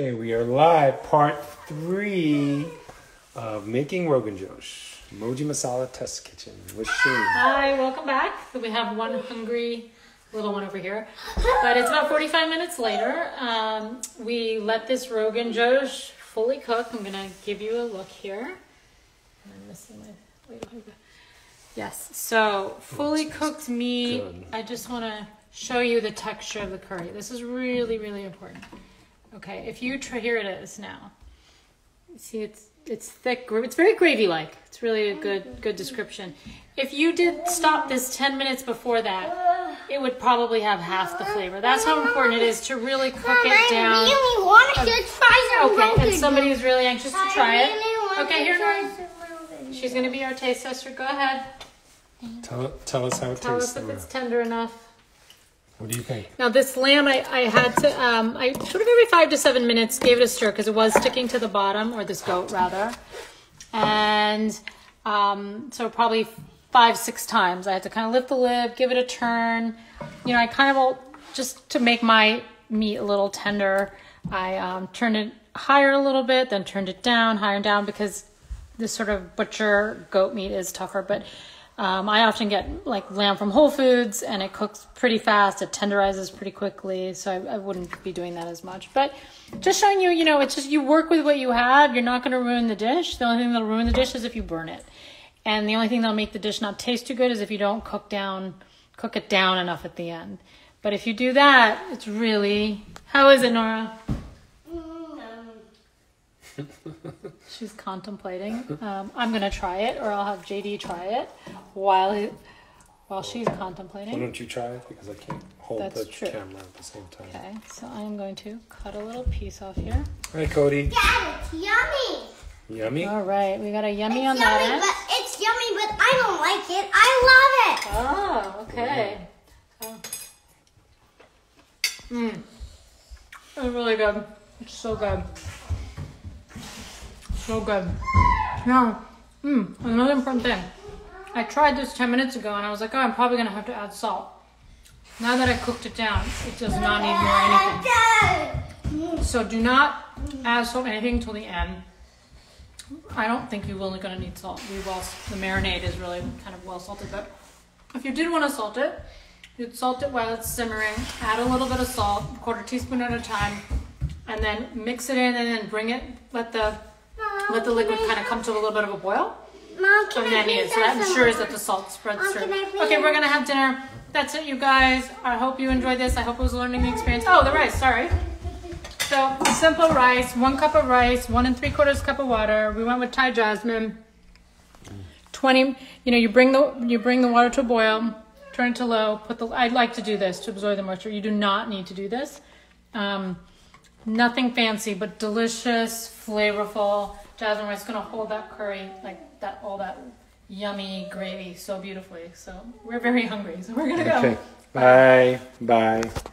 Hey, we are live, part 3 of Making Rogan Josh, Moji Masala Test Kitchen with Shireen. Hi, welcome back. So we have one hungry little one over here, but it's about 45 minutes later. We let this Rogan Josh fully cook. I'm gonna give you a look here. I'm missing my. Yes, so fully cooked meat. Good. I just wanna show you the texture of the curry. This is really, really important. Okay, if you try, here it is now. See, it's thick. It's very gravy-like. It's really a good description. If you did stop this 10 minutes before that, it would probably have half the flavor. That's how important it is to really cook it down. I really want to try some Rogan. Okay, and somebody who's really anxious to try it. Okay, here Nori. She's going to be our taste tester. Go ahead. Tell us how it tastes. Tell us if it's tender enough. What do you think? Now this lamb, I had to, I sort of every 5 to 7 minutes gave it a stir because it was sticking to the bottom, or this goat rather. And so probably 5, 6 times I had to kind of lift the lid, give it a turn. You know, I kind of, just to make my meat a little tender, I turned it higher a little bit, then turned it down, higher and down, because this sort of butcher goat meat is tougher. But I often get like lamb from Whole Foods, and it cooks pretty fast. It tenderizes pretty quickly, so I wouldn't be doing that as much. But just showing you, you know, it's just you work with what you have. You're not going to ruin the dish. The only thing that'll ruin the dish is if you burn it. And the only thing that'll make the dish not taste too good is if you don't cook it down enough at the end. But if you do that, it's really... How is it, Nora? She's contemplating. I'm gonna try it, or I'll have JD try it while she's contemplating. Why don't you try it, because I can't hold the camera at the same time. Okay, so I'm going to cut a little piece off here. All right, Cody. Yeah, it's yummy. Yummy? All right, we got a yummy on that end. It's yummy, but I don't like it. I love it. Oh, okay. Mmm. Oh. It's really good. It's so good. So good. Now, another important thing. I tried this 10 minutes ago and I was like, oh, I'm probably gonna have to add salt. Now that I cooked it down, it does not need more anything. So do not add salt or anything until the end. I don't think you're only gonna need salt. The marinade is really kind of well salted, but if you did wanna salt it, you'd salt it while it's simmering, add a little bit of salt, 1/4 teaspoon at a time, and then mix it in and then bring it, let the liquid kind of come to a little bit of a boil. Mom, can I please have some? So that ensures that the salt spreads through. Okay, we're going to have dinner. That's it, you guys. I hope you enjoyed this. I hope it was a learning experience. Oh, the rice, sorry. So, simple rice, 1 cup of rice, 1 3/4 cup of water. We went with Thai jasmine. 20, you know, you bring the water to a boil, turn it to low, I'd like to do this to absorb the moisture. You do not need to do this. Nothing fancy, but delicious, flavorful jasmine rice. Gonna hold that curry, like that, all that yummy gravy so beautifully. So we're very hungry, so we're gonna go. Okay. Bye. Bye.